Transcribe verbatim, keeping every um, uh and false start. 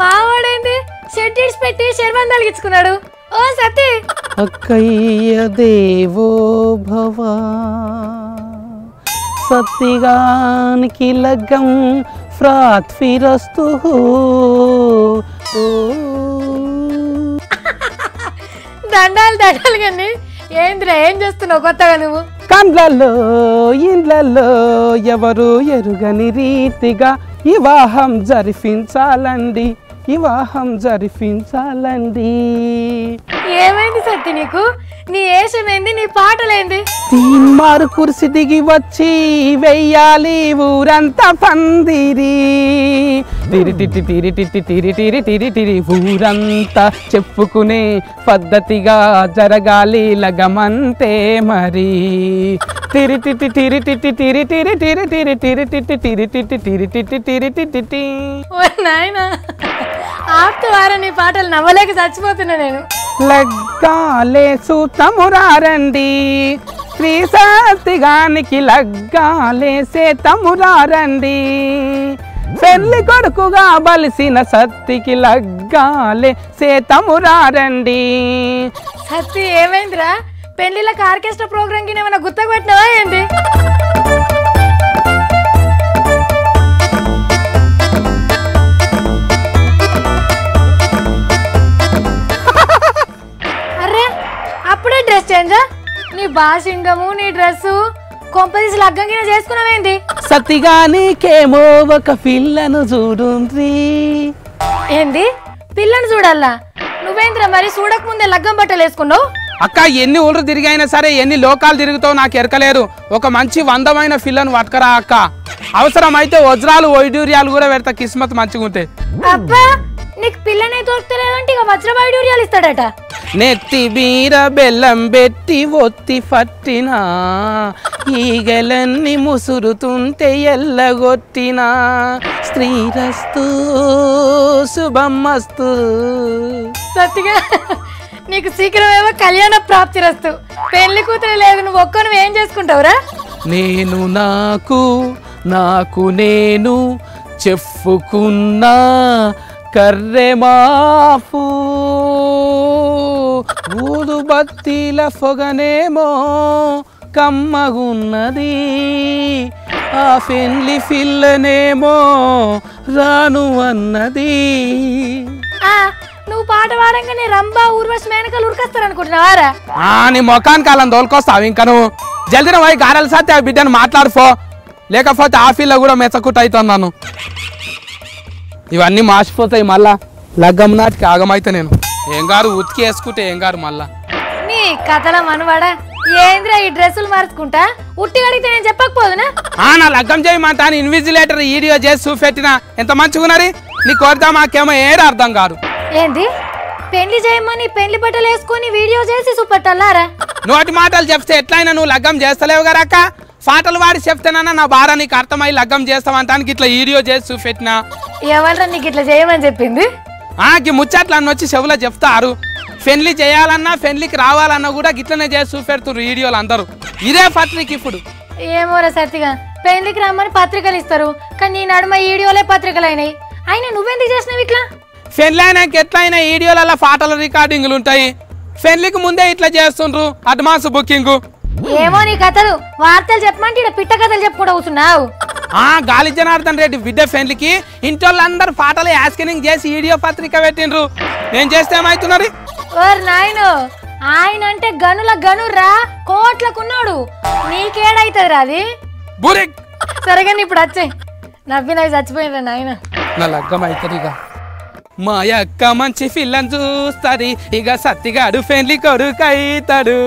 మావాడైంది schedules పెట్టి శర్మని తలిగించుకున్నాడు. ఓ సతీ అక్కయ్య దేవో భవ సత్యగానికి లగ్గం ఫ్రాత్ ఫిరస్తు. దండాలు దండాలు కానీ ఏంద్రా ఏం చేస్తున్నావు కొత్తగా నువ్వు? కండ్లలో ఇండ్లలో ఎవరు ఎరుగని రీతిగా వివాహం జరిపించాలండి, వివాహం జరిపించాలండి. ఏమైంది సత్తి నీకు? నీ ఏషమైంది, నీ పాటలేంది? తీన్మారు కురిసి దిగి వచ్చి వెయ్యాలి ఊరంతా పందిరి, తిరి తిట్టి తిరి తిట్టి తిరి తిరి తిరి తిరి ఊరంతా చెప్పుకునే పద్ధతిగా జరగాలి లగమంతే మరి. తిరి తిట్టి తిరి తిట్టి తిరి తిరి తిరి తిరి తిరి తిట్టి తిరి తిట్టి తిరి తిట్టి తిరి తిట్టి తి. నాయనా ఆప్తవారా నీ పాటలు నవ్వలేక చచ్చిపోతున్నా నేను. లగ్గాలే సూతమురారండి శ్రీ సత్తిగానికి లగ్గాలేసే తమురారండి, పెళ్లి కొడుకుగా బలిసిన సత్తికి లగ్గాలే సే తమురారండి. సత్తి ఏమైందిరా? పెళ్లిళ్ళకి ఆర్కెస్ట్రా ప్రోగ్రామ్ కి ఏమైనా గుత్తకు పెట్టినవా ఏంటి? అరే అప్పుడే డ్రెస్ చేంజా? నీ బాసింగము నీ డ్రెస్సు కొంపదీసి లగ్గంగిన చేసుకున్నావేంటి? సతిగానికేమో ఒక పిల్లను చూడుంది. ఏంది పిల్లను చూడాలా? నువ్వేంద్రా మరి చూడక ముందే లగ్గం బట్టలు వేసుకున్నావు? అక్క ఎన్ని ఊళ్ళు తిరిగైనా సరే ఎన్ని లోకాలు తిరుగుతావు నాకు ఎరకలేదు. ఒక మంచి వందమైన పిల్లను పట్టుకరా అక్క, అవసరమైతే వజ్రాలు వైడూర్యాలు కూడా పెడతా కిస్మత్ మంచిగా ఉంటే. అబ్బా నీకు పిల్లనే దొరుకుతలేదంటే ఇక వజ్ర వైడూర్యాలు ఇస్తాడట. నెత్తి బీర బెల్లం బెట్టి ఒత్తి పట్టినా ఈగలన్నీ ముసురుతుంటే ఎల్లగొట్టినా స్త్రీరస్తు శుభమస్తు. సత్తిగా నీకు శీఘ్రమేమో కళ్యాణ ప్రాప్తి రస్తు, పెళ్లి కూతురు లేదు నువ్వు ఒక్క నువ్వు ఏం చేసుకుంటావురా? నేను నాకు నాకు నేను చెప్పుకున్నా కర్రే మాఫు ఊదు బత్తిల పొగనేమో కమ్మగున్నది, ఆ పెళ్లి పిల్లనేమో రాను అన్నది. నువ్వు పాట వాడంగానే రంభా ఊర్వశి మేనకలు ఉరికొస్తారనుకుంటున్నావారా? నీ మొఖానికి అలా దోలుకొస్తావు. ఇంకా నువ్వు జల్దిన వాయి గారాలు సాధ్య ఆ బిడ్డను మాట్లాడుకో, లేకపోతే ఆఫీల్లో కూడా మెచ్చకుట్ అవుతున్నాను. ఇవన్నీ మార్చిపోతాయి మళ్ళా లగ్గం నాటికి ఆగమైతే నేను. ఏం గారు ఉతికి వేసుకుంటే ఏం గారు మళ్ళా నీ కథల మనవాడా? ఏంద్రా ఈ డ్రెస్సులు మార్చుకుంటా ఉట్టి అడిగితే నేను చెప్పకపోదునా? నా లగ్గం చేయమంటా ఇన్విజిలేటర్ వీడియో చేసి చూపెట్టినా ఎంత మంచిగున్నది నీ కోరితే మాకేమో ఏడు అర్థం కాదు. ఏంది పెళ్లి చేయమని పెళ్లి బట్టలు వేసుకుని వీడియో చేసి చూపెట్టాలారా? నోటి మాటలు చెప్తే ఎట్లయినా నువ్వు లగ్గం చేస్తలేవు కదా అక్క, పాటలు వాడి చెప్తానన్నా నా బాధ నీకు అర్థమై లగ్గం చేస్తామంటానికి ఇట్లా వీడియో చేసి చూపెట్టినా. ఎవరా నీకు ఇట్లా చేయమని చెప్పింది? ఆకి ముచ్చట్లు అన్న వచ్చి చెవులో చెప్తారు, పెళ్లి చేయాలన్నా పెళ్లికి రావాలన్నా కూడా గిట్లనే చేసి చూపెడుతున్నారు వీడియోలు అందరూ. ఇదే పత్రిక ఇప్పుడు ఏమోరా సత్తిగా, పెళ్లికి రమ్మని పత్రికలు ఇస్తారు కానీ నీ నడుమ వీడియోలే పత్రికలు అయినాయి. అయినా నువ్వెందుకు చేసినావు ఇట్లా? పెళ్లి అయినాక ఎట్లయినా వీడియోలలో పాటల రికార్డింగ్లు ఉంటాయి, పెళ్లికి ముందే ఇట్లా చేస్తుండ్రు అడ్వాన్స్ బుకింగ్. ఏమో నీ కథలు వార్తలు చెప్పమంటే ఇక్కడ పిట్ట కథలు చెప్పుకుంటూ అవుతున్నావు. ఆ గాలి జనార్దన్ రెడ్డి బిడ్డ ఫ్రెండ్లకి ఇంటోళ్ళందరూ పాటలు యాస్కినింగ్ చేసి వీడియో పత్రిక పెట్టిండ్రు, నేను చేస్తే ఏమవుతున్నది? ఓర్ నాయను ఆయన అంటే గనుల గనురా కోట్లకున్నాడు, నీకేడైతుంది రాది బురిక్. సరేగా ఇప్పుడు వచ్చాయి నవ్వి నవ్వి చచ్చిపోయినరా నాయన. నా లగ్గం అవుతుందిగా మా యొక్క మంచి పిల్లని చూస్తుంది, ఇక సత్తిగాడు ఫ్రెండ్లీ కొడుకు అవుతాడు.